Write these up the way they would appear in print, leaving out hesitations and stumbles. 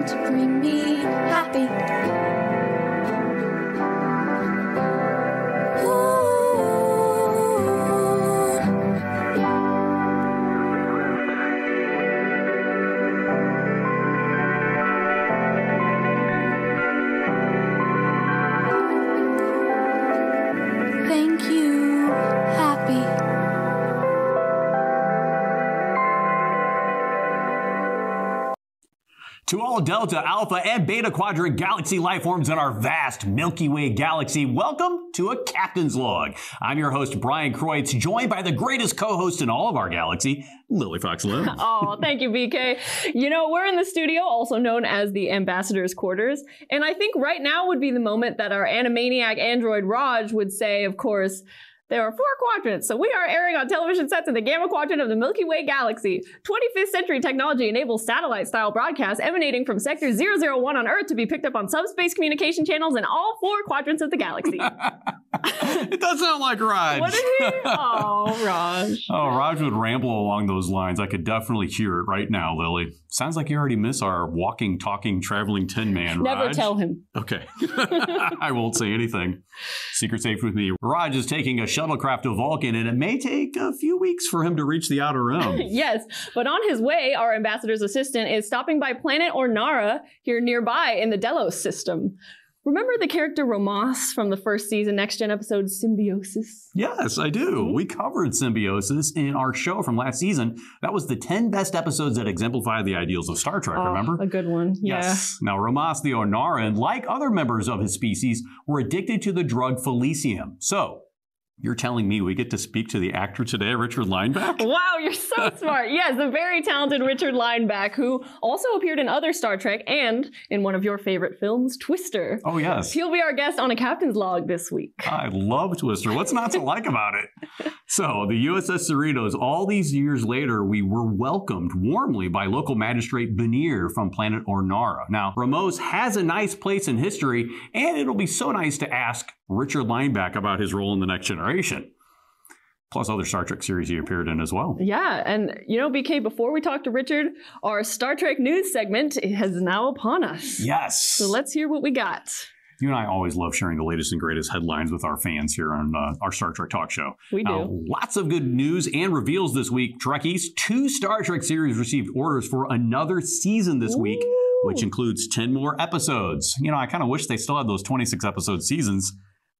want to bring me happy. To all Delta, Alpha, and Beta Quadrant galaxy life forms in our vast Milky Way galaxy, welcome to a Captain's Log. I'm your host, Bryan Kreutz, joined by the greatest co-host in all of our galaxy, Lili Fox-Lim. Oh, thank you, BK. You know, we're in the studio, also known as the Ambassador's Quarters, and I think right now would be the moment that our animaniac android Raj would say, of course, there are 4 quadrants, so we are airing on television sets in the Gamma Quadrant of the Milky Way Galaxy. 25th century technology enables satellite-style broadcasts emanating from Sector 001 on Earth to be picked up on subspace communication channels in all 4 quadrants of the galaxy. It does sound like Raj. What is he? Oh, Raj. Oh, Raj would ramble along those lines. I could definitely hear it right now, Lili. Sounds like you already miss our walking, talking, traveling tin man, Raj. Never tell him. Okay. I won't say anything. Secret safe with me. Raj is taking a shuttlecraft to Vulcan, and it may take a few weeks for him to reach the Outer Rim. Yes, but on his way, our ambassador's assistant is stopping by planet Ornara here nearby in the Delos system. Remember the character Romas from the first season Next Gen episode Symbiosis? Yes, I do. Mm-hmm. We covered Symbiosis in our show from last season. That was the 10 best episodes that exemplify the ideals of Star Trek, remember? A good one, yeah. Yes. Now, Romas the Ornaran, like other members of his species, were addicted to the drug Felicium. So, you're telling me we get to speak to the actor today, Richard Lineback? Wow, you're so smart. Yes, the very talented Richard Lineback, who also appeared in other Star Trek and in one of your favorite films, Twister. Oh, yes. He'll be our guest on a Captain's Log this week. I love Twister. What's not to like about it? So, the USS Cerritos, all these years later, we were welcomed warmly by local magistrate Benir from planet Ornara. Now, Ramos has a nice place in history, and it'll be so nice to ask Richard Lineback about his role in The Next Generation, plus other Star Trek series he appeared in as well. Yeah, and you know, BK, before we talk to Richard, our Star Trek news segment is now upon us. Yes. So let's hear what we got. You and I always love sharing the latest and greatest headlines with our fans here on our Star Trek talk show. We do. Lots of good news and reveals this week, Trekkies. 2 Star Trek series received orders for another season this week, which includes 10 more episodes. You know, I kind of wish they still had those 26-episode seasons.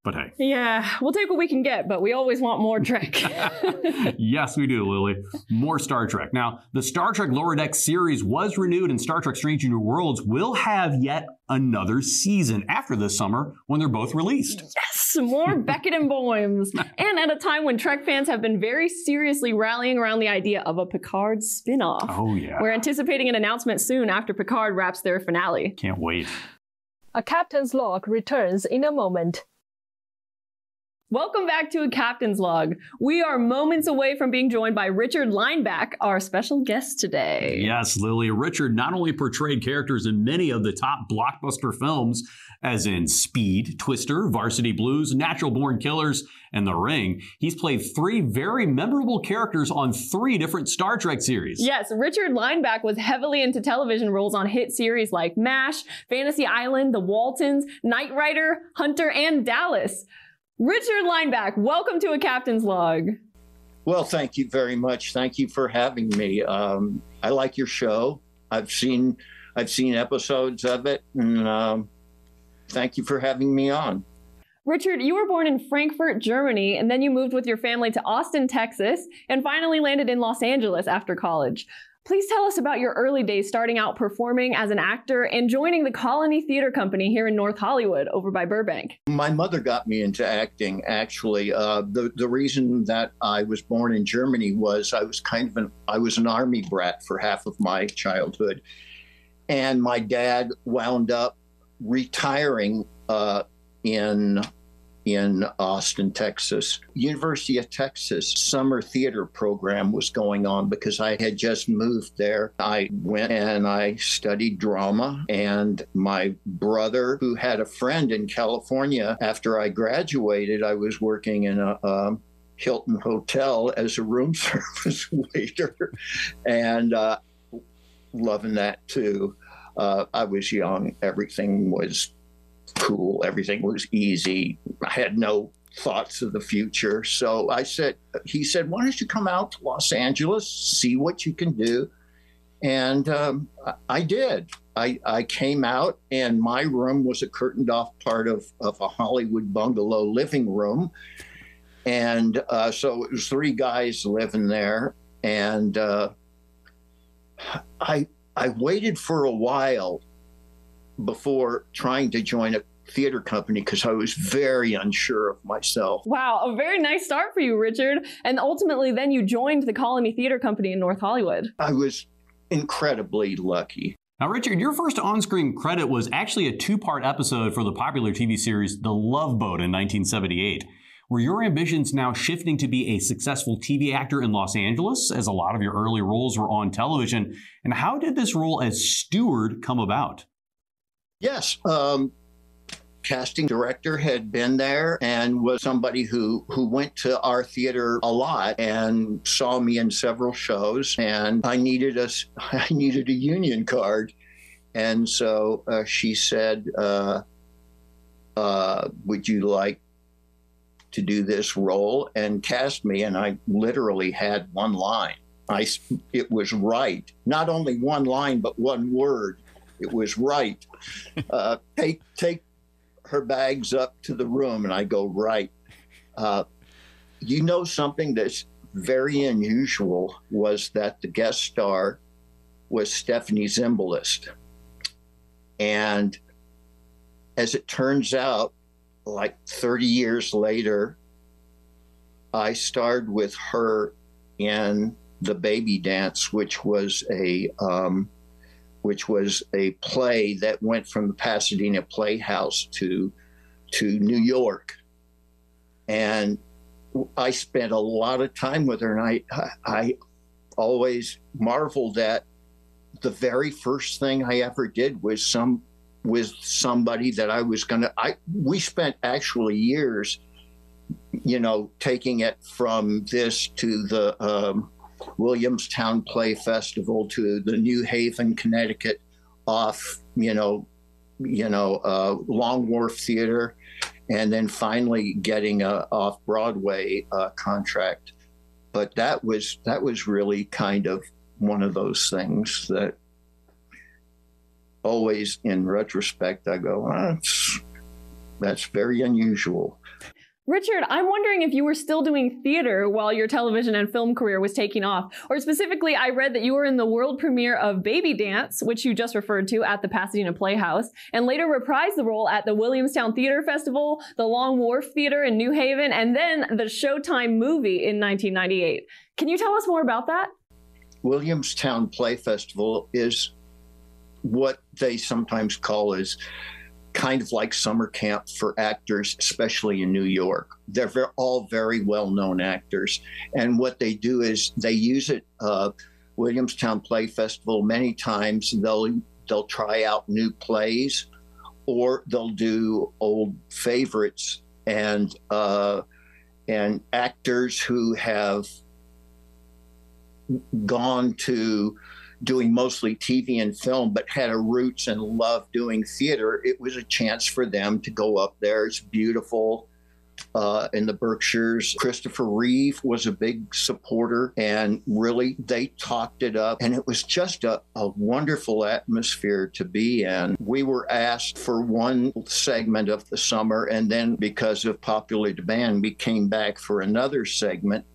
But hey. Yeah, we'll take what we can get, but we always want more Trek. Yes, we do, Lili. More Star Trek. Now, the Star Trek Lower Decks series was renewed, and Star Trek Strange New Worlds will have yet another season after this summer when they're both released. Yes, more Beckett and Boims. And at a time when Trek fans have been very seriously rallying around the idea of a Picard spinoff. Oh, yeah. We're anticipating an announcement soon after Picard wraps their finale. Can't wait. A Captain's Log returns in a moment. Welcome back to A Captain's Log. We are moments away from being joined by Richard Lineback, our special guest today. Yes, Lili. Richard not only portrayed characters in many of the top blockbuster films, as in Speed, Twister, Varsity Blues, Natural Born Killers, and The Ring, he's played 3 very memorable characters on 3 different Star Trek series. Yes, Richard Lineback was heavily into television roles on hit series like MASH, Fantasy Island, The Waltons, Knight Rider, Hunter, and Dallas. Richard Lineback, welcome to A Captain's Log. Well, thank you very much. Thank you for having me. I like your show. I've seen episodes of it, and thank you for having me on. Richard, you were born in Frankfurt, Germany, and then you moved with your family to Austin, Texas, and finally landed in Los Angeles after college. Please tell us about your early days starting out performing as an actor and joining the Colony Theater Company here in North Hollywood over by Burbank. My mother got me into acting, actually. The reason that I was born in Germany was I was an army brat for half of my childhood. And my dad wound up retiring in Austin, Texas. University of Texas summer theater program was going on because I had just moved there. I went and I studied drama, and my brother, who had a friend in California, after I graduated, I was working in a Hilton hotel as a room service waiter, and loving that too. I was young. Everything was cool. Everything was easy. I had no thoughts of the future. So I said, he said, why don't you come out to Los Angeles, see what you can do? And I did. I came out, and my room was a curtained off part of a Hollywood bungalow living room. And so it was three guys living there. And I waited for a while before trying to join a theater company because I was very unsure of myself. Wow, a very nice start for you, Richard. And ultimately, then you joined the Colony Theater Company in North Hollywood. I was incredibly lucky. Now, Richard, your first on-screen credit was actually a two-part episode for the popular TV series The Love Boat in 1978. Were your ambitions now shifting to be a successful TV actor in Los Angeles, as a lot of your early roles were on television? And how did this role as steward come about? Yes, casting director had been there and was somebody who went to our theater a lot and saw me in several shows. And I needed a union card, and so she said, "Would you like to do this role?" and cast me. And I literally had one line. It was right. Not only one line, but one word. It was right. Take her bags up to the room. And I go, right. You know, something that's very unusual was that the guest star was Stephanie Zimbalist. And as it turns out, like 30 years later, I starred with her in The Baby Dance, which was a play that went from the Pasadena Playhouse to New York. And I spent a lot of time with her, and I always marveled at the very first thing I ever did was somebody that I was going to, we spent actually years, you know, taking it from this to the Williamstown Play Festival to the New Haven, Connecticut, off, Long Wharf Theater, and then finally getting a off-Broadway contract. But that was really kind of one of those things that always, in retrospect, I go, that's very unusual. Richard, I'm wondering if you were still doing theater while your television and film career was taking off. Or specifically, I read that you were in the world premiere of Baby Dance, which you just referred to, at the Pasadena Playhouse, and later reprised the role at the Williamstown Theatre Festival, the Long Wharf Theatre in New Haven, and then the Showtime movie in 1998. Can you tell us more about that? Williamstown Play Festival is what they sometimes call is kind of like summer camp for actors, especially in New York. They're all very well-known actors. And what they do is they use it, Williamstown Play Festival, many times they'll try out new plays, or they'll do old favorites, and actors who have gone to doing mostly TV and film, but had a roots and loved doing theater. It was a chance for them to go up there. It's beautiful in the Berkshires. Christopher Reeve was a big supporter, and really they talked it up. And it was just a wonderful atmosphere to be in. We were asked for one segment of the summer, and then because of popular demand, we came back for another segment.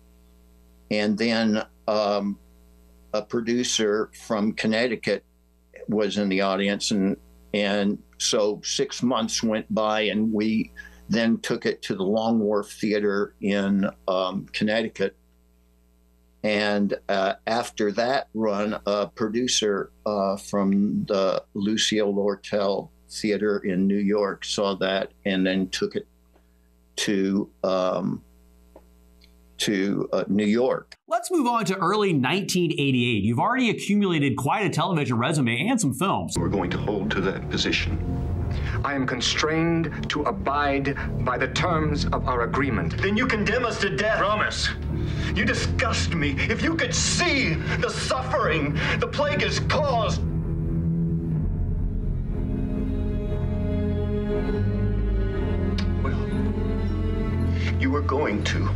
And then a producer from Connecticut was in the audience, and so 6 months went by, and we then took it to the Long Wharf Theater in Connecticut. And after that run, a producer from the Lucille Lortel Theater in New York saw that, and then took it to New York. Let's move on to early 1988. You've already accumulated quite a television resume and some films. We're going to hold to that position. I am constrained to abide by the terms of our agreement. Then you condemn us to death. Promise. You disgust me. If you could see the suffering the plague has caused. going to.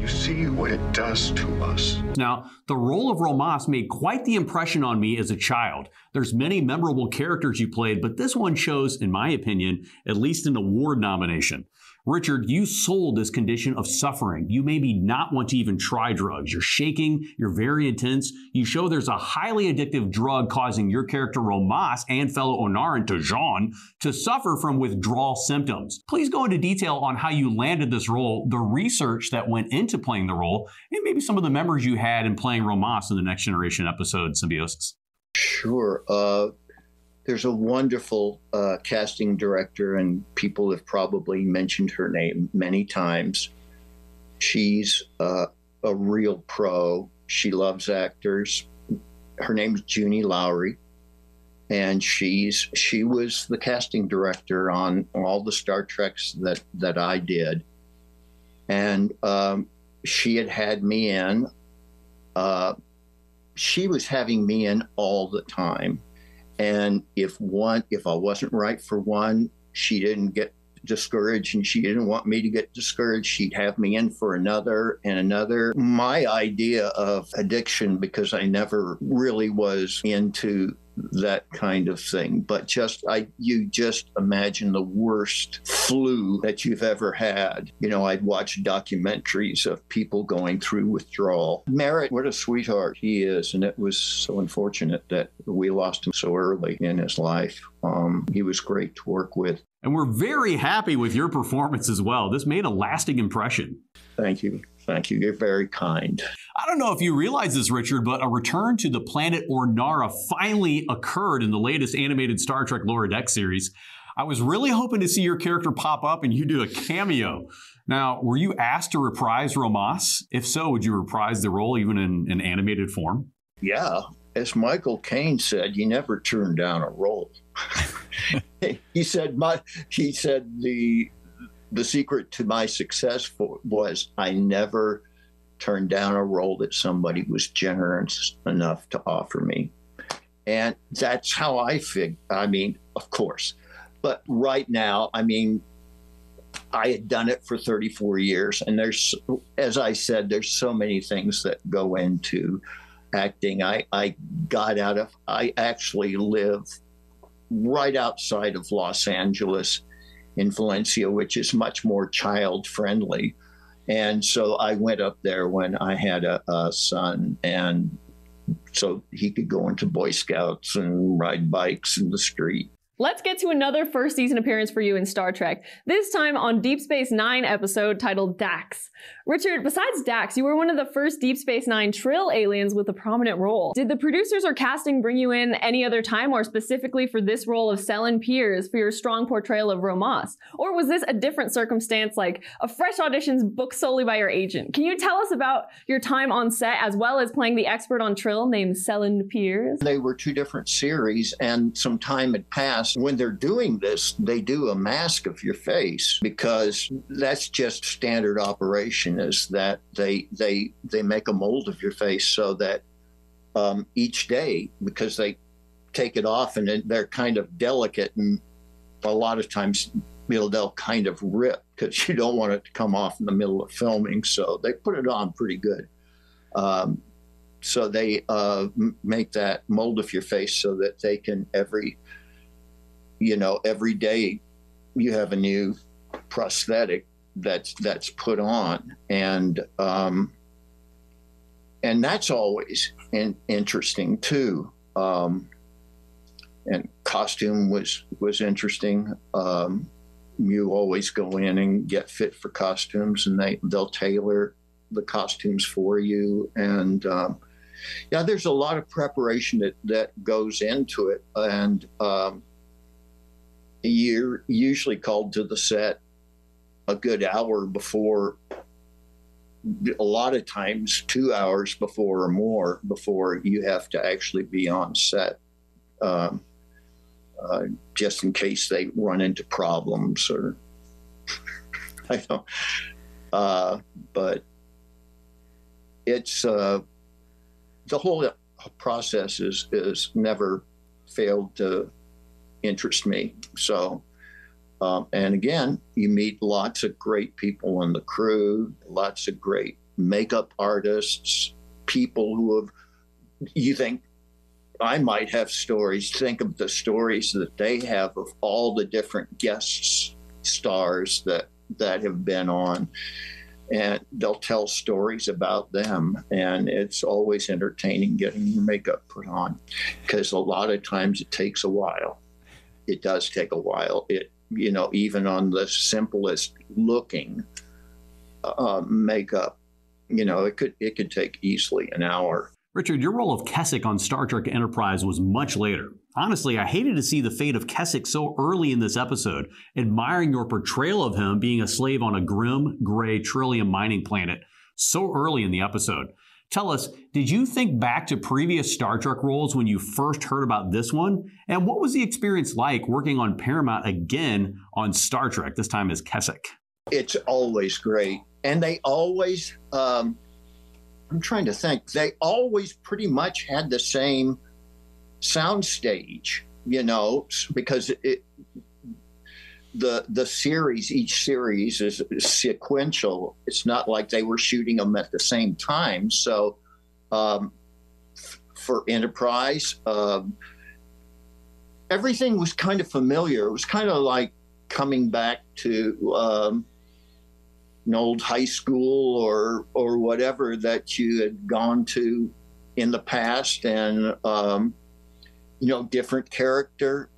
You see what it does to us. Now, the role of Romas made quite the impression on me as a child. There's many memorable characters you played, but this one shows, in my opinion, at least an award nomination. Richard, you sold this condition of suffering. You maybe not want to even try drugs. You're shaking, you're very intense. You show there's a highly addictive drug causing your character Romas and fellow Ornaran Tejan to suffer from withdrawal symptoms. Please go into detail on how you landed this role, the research that went into playing the role, and maybe some of the memories you had in playing Romas in the Next Generation episode, Symbiosis. Sure. There's a wonderful casting director, and people have probably mentioned her name many times. She's a real pro. She loves actors. Her name is Junie Lowry, and she was the casting director on all the Star Treks that I did. And she had me in. She was having me in all the time. And if I wasn't right for one, she didn't get discouraged, and she didn't want me to get discouraged. She'd have me in for another and another. My idea of addiction, because I never really was into that kind of thing, but you just imagine the worst flu that you've ever had. You know, I'd watch documentaries of people going through withdrawal. Merritt, what a sweetheart he is, and it was so unfortunate that we lost him so early in his life. He was great to work with. And we're very happy with your performance as well. This made a lasting impression. Thank you. Thank you. You're very kind. I don't know if you realize this, Richard, but a return to the planet Ornara finally occurred in the latest animated Star Trek Lower Decks series. I was really hoping to see your character pop up and you do a cameo. Now, were you asked to reprise Romas? If so, would you reprise the role even in an animated form? Yeah. As Michael Caine said, you never turn down a role. He said the secret to my success was I never turned down a role that somebody was generous enough to offer me. And that's how I figured. I mean, of course. But right now, I mean, I had done it for 34 years. And there's, as I said, there's so many things that go into acting. I actually live right outside of Los Angeles in Valencia, which is much more child friendly. And so I went up there when I had a son, and so he could go into Boy Scouts and ride bikes in the street. Let's get to another first season appearance for you in Star Trek, this time on Deep Space Nine episode titled Dax. Richard, besides Dax, you were one of the first Deep Space Nine Trill aliens with a prominent role. Did the producers or casting bring you in any other time, or specifically for this role of Selin Peers for your strong portrayal of Romas? Or was this a different circumstance, like a fresh auditions booked solely by your agent? Can you tell us about your time on set, as well as playing the expert on Trill named Selin Peers? They were two different series, and some time had passed. When they're doing this, they do a mask of your face, because that's just standard operation, is that they make a mold of your face so that each day, because they take it off and they're kind of delicate, and a lot of times they'll kind of rip because you don't want it to come off in the middle of filming. So they put it on pretty good. So they make that mold of your face so that they can every day you have a new prosthetic that's put on, and that's always interesting too. And costume was interesting. You always go in and get fit for costumes, and they'll tailor the costumes for you. And yeah, there's a lot of preparation that goes into it, and you're usually called to the set a good hour before, a lot of times 2 hours before or more before you have to actually be on set, just in case they run into problems or I don't know. But it's the whole process is never failed to interest me. So And again, you meet lots of great people on the crew, lots of great makeup artists, people who have, you think, I might have stories, think of the stories that they have of all the different guest stars that have been on. And they'll tell stories about them. And it's always entertaining getting your makeup put on, because a lot of times it takes a while. It does take a while. It, you know, even on the simplest looking makeup, you know, it could take easily an hour. Richard, your role of Kessick on Star Trek Enterprise was much later. Honestly, I hated to see the fate of Kessick so early in this episode, admiring your portrayal of him being a slave on a grim, gray Trillium mining planet so early in the episode. Tell us, did you think back to previous Star Trek roles when you first heard about this one? And what was the experience like working on Paramount again on Star Trek, this time as Kessick? It's always great. And they always... I'm trying to think. They always pretty much had the same soundstage, you know, because the series, each series is sequential. It's not like they were shooting them at the same time. So for Enterprise, everything was kind of familiar. It was kind of like coming back to... an old high school or whatever that you had gone to in the past, and you know, different character,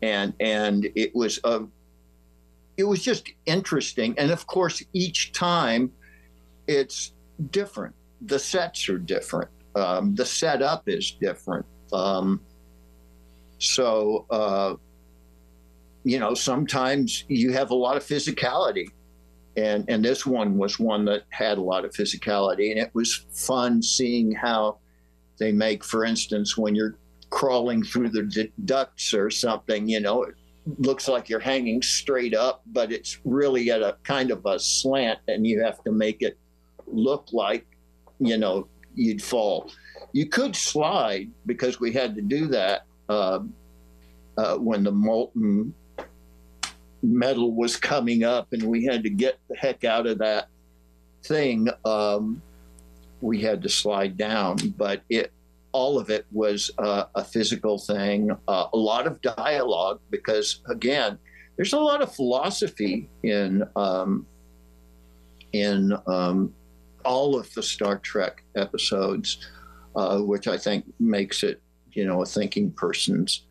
and it was just interesting. And of course, each time it's different. The sets are different. The setup is different. You know, sometimes you have a lot of physicality. And this one was one that had a lot of physicality, and it was fun seeing how they make, for instance, when you're crawling through the ducts or something, you know, it looks like you're hanging straight up, but it's really at a kind of a slant, and you have to make it look like, you know, you'd fall. You could slide, because we had to do that when the molten metal was coming up and we had to get the heck out of that thing. We had to slide down, but all of it was a physical thing. A lot of dialogue, because again, there's a lot of philosophy in all of the Star Trek episodes, which I think makes it, you know, a thinking person's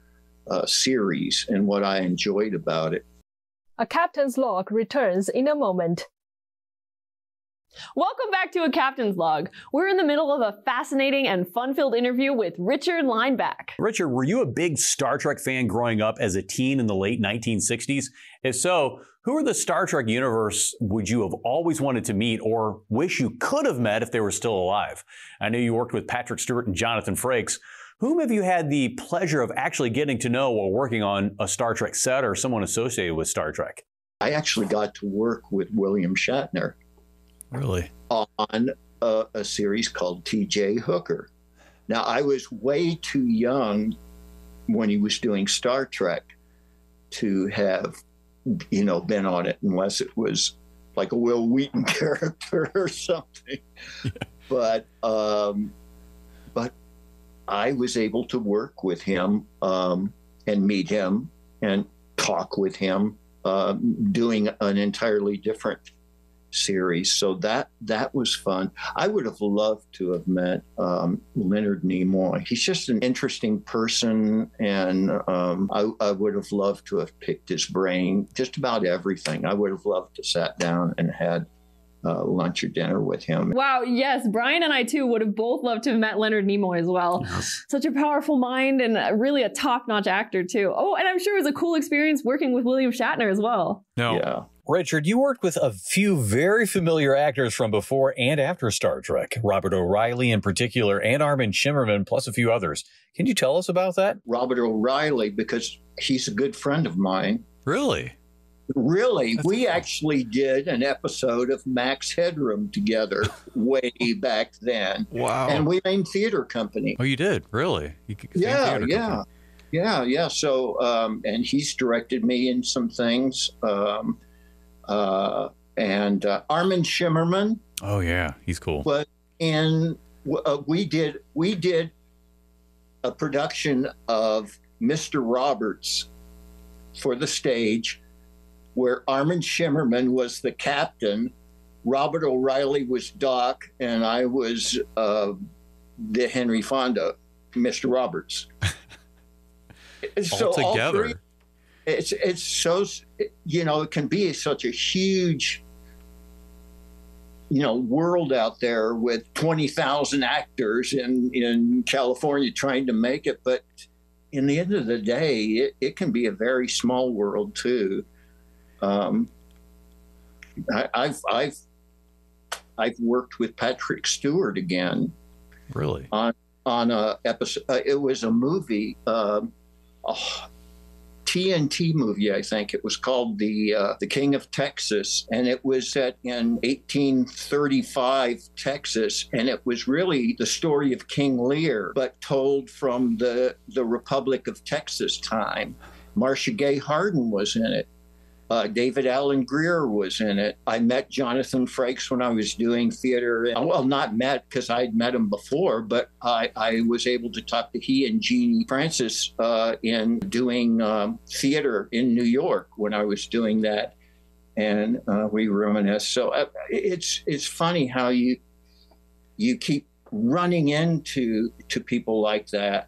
series, and what I enjoyed about it. A Captain's Log returns in a moment. Welcome back to A Captain's Log. We're in the middle of a fascinating and fun-filled interview with Richard Lineback. Richard, were you a big Star Trek fan growing up as a teen in the late 1960s? If so, who in the Star Trek universe would you have always wanted to meet or wish you could have met if they were still alive? I know you worked with Patrick Stewart and Jonathan Frakes. Whom have you had the pleasure of actually getting to know while working on a Star Trek set or someone associated with Star Trek? I actually got to work with William Shatner. Really? On a series called T.J. Hooker. Now, I was way too young when he was doing Star Trek to have, you know, been on it, unless it was like a Will Wheaton character or something. Yeah. But I was able to work with him and meet him and talk with him, doing an entirely different series. So that was fun. I would have loved to have met Leonard Nimoy. He's just an interesting person, and I would have loved to have picked his brain just about everything. I would have loved to sat down and had lunch or dinner with him. Wow, yes. Bryan and I, too, would have both loved to have met Leonard Nimoy as well. Yes. Such a powerful mind and really a top-notch actor, too. Oh, and I'm sure it was a cool experience working with William Shatner as well. No. Yeah. Richard, you worked with a few very familiar actors from before and after Star Trek, Robert O'Reilly in particular, and Armin Shimmerman, plus a few others. Can you tell us about that? Robert O'Reilly, because he's a good friend of mine. Really? Really, we actually did an episode of Max Headroom together way back then. Wow. And we named Theater Company. Oh, you did? Really? You yeah, yeah. Company. Yeah. So, and he's directed me in some things. And Armin Shimmerman. Oh yeah, he's cool. But we did a production of Mr. Roberts for the stage, where Armin Shimmerman was the captain, Robert O'Reilly was Doc, and I was the Henry Fonda, Mr. Roberts. So all together. All three, it's so, you know, it can be such a huge, you know, world out there with 20,000 actors in California trying to make it. But in the end of the day, it can be a very small world too. I've worked with Patrick Stewart again. Really? On a episode, it was a movie, TNT movie, I think it was called The King of Texas, and it was set in 1835 Texas, and it was really the story of King Lear, but told from the Republic of Texas time. Marcia Gay Harden was in it. David Alan Grier was in it. I met Jonathan Frakes when I was doing theater. Well, not met, because I'd met him before, but I was able to talk to he and Jeannie Francis in doing theater in New York when I was doing that. And we reminisced. So it's funny how you keep running into people like that.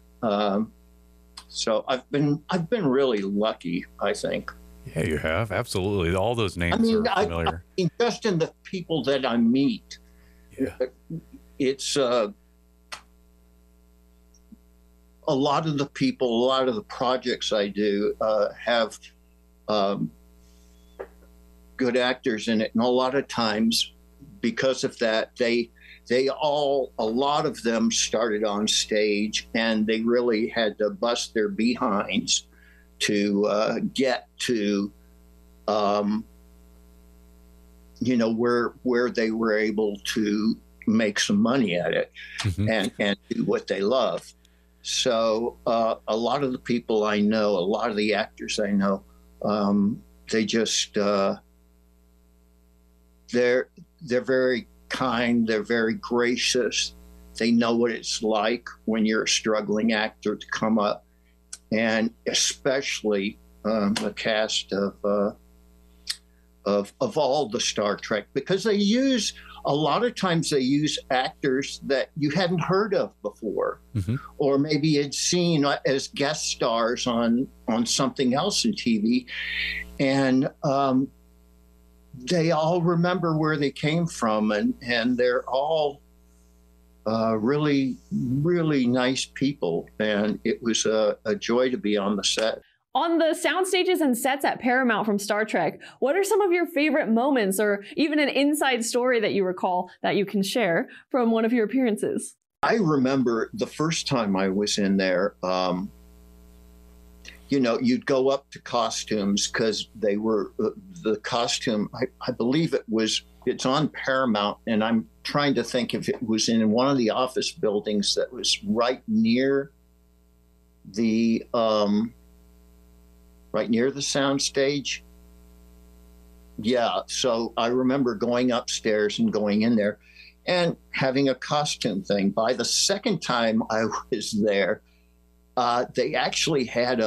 So I've been really lucky, I think. Yeah, you have. Absolutely. All those names are familiar. I mean, just in the people that I meet, yeah. It's a lot of the people, a lot of the projects I do have good actors in it. And a lot of times because of that, a lot of them started on stage and they really had to bust their behinds to get to, you know, where they were able to make some money at it, mm-hmm. and do what they love. So a lot of the people I know, a lot of the actors I know, they just, they're very kind, they're very gracious. They know what it's like when you're a struggling actor to come up. And especially the cast of all the Star Trek, because a lot of times they use actors that you hadn't heard of before, mm-hmm. or maybe had seen as guest stars on something else in TV, and they all remember where they came from, and they're all really, really nice people. And it was a joy to be on the set. On the sound stages and sets at Paramount from Star Trek, what are some of your favorite moments or even an inside story that you recall that you can share from one of your appearances? I remember the first time I was in there, you know, you'd go up to costumes because they were the costume, I believe it was, it's on Paramount, and I'm trying to think if it was in one of the office buildings that was right near the sound stage. Yeah, so I remember going upstairs and going in there and having a costume thing. By the second time I was there, they actually had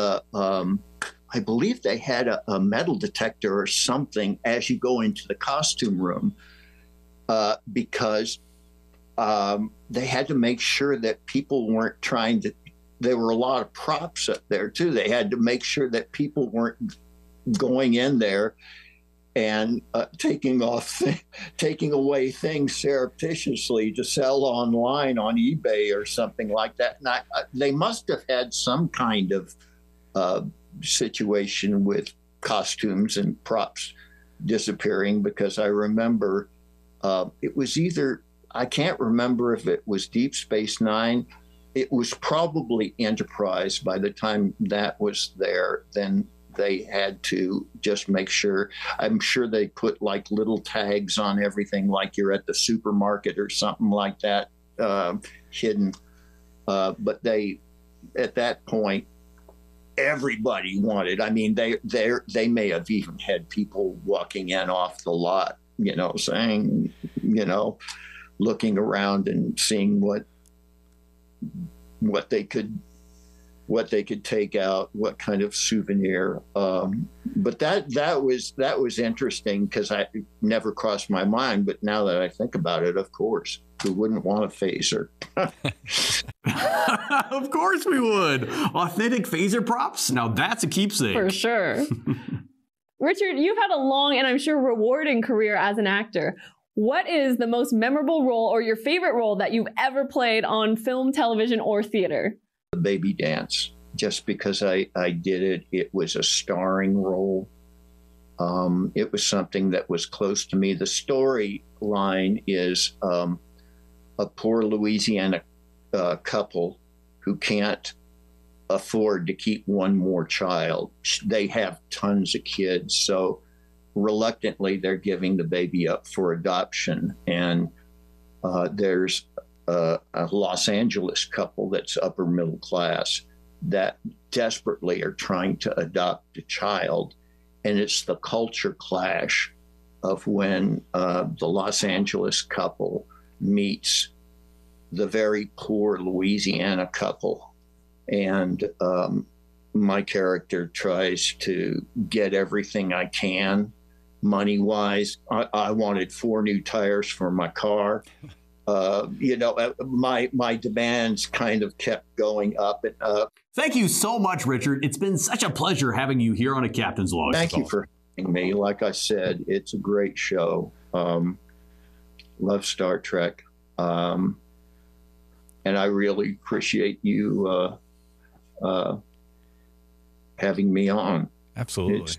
I believe they had a metal detector or something as you go into the costume room because they had to make sure that people weren't there were a lot of props up there too. They had to make sure that people weren't going in there and taking away things surreptitiously to sell online on eBay or something like that. And they must have had some kind of situation with costumes and props disappearing, because I remember it was either, I can't remember if it was Deep Space Nine, it was probably Enterprise by the time that was there. Then they had to just make sure, I'm sure they put like little tags on everything, like you're at the supermarket or something like that, hidden. But they, at that point, everybody wanted. I mean, they may have even had people walking in off the lot, you know, saying, you know, looking around and seeing what they could take out, what kind of souvenir. But that was interesting, because I never crossed my mind. But now that I think about it, of course, who wouldn't want a phaser? Of course we would. Authentic phaser props. Now that's a keepsake. For sure. Richard, you've had a long and I'm sure rewarding career as an actor. What is the most memorable role or your favorite role that you've ever played on film, television, or theater? The Baby Dance. Just because I did it, it was a starring role. It was something that was close to me. The storyline is a poor Louisiana couple who can't afford to keep one more child. They have tons of kids, so reluctantly they're giving the baby up for adoption. And there's a Los Angeles couple that's upper middle class that desperately are trying to adopt a child. And it's the culture clash of when the Los Angeles couple meets the very poor Louisiana couple. And my character tries to get everything I can money-wise. I wanted 4 new tires for my car. You know, my demands kind of kept going up and up. Thank you so much, Richard. It's been such a pleasure having you here on A Captain's Log. Thank you for having me. Like I said, it's a great show. Love Star Trek. And I really appreciate you having me on. Absolutely.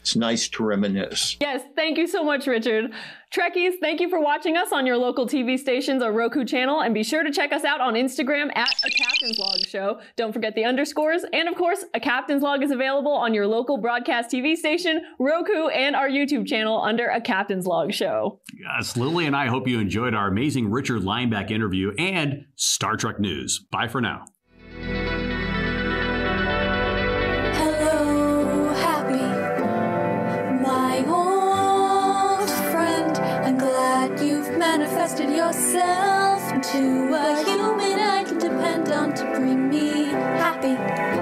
It's nice to reminisce. Yes, thank you so much, Richard. Trekkies, thank you for watching us on your local TV stations or Roku channel, and be sure to check us out on Instagram at A Captain's Log Show. Don't forget the underscores, and of course, A Captain's Log is available on your local broadcast TV station, Roku, and our YouTube channel under A Captain's Log Show. Yes, Lili and I hope you enjoyed our amazing Richard Lineback interview and Star Trek news. Bye for now. Manifested yourself into a human I can depend on to bring me happy.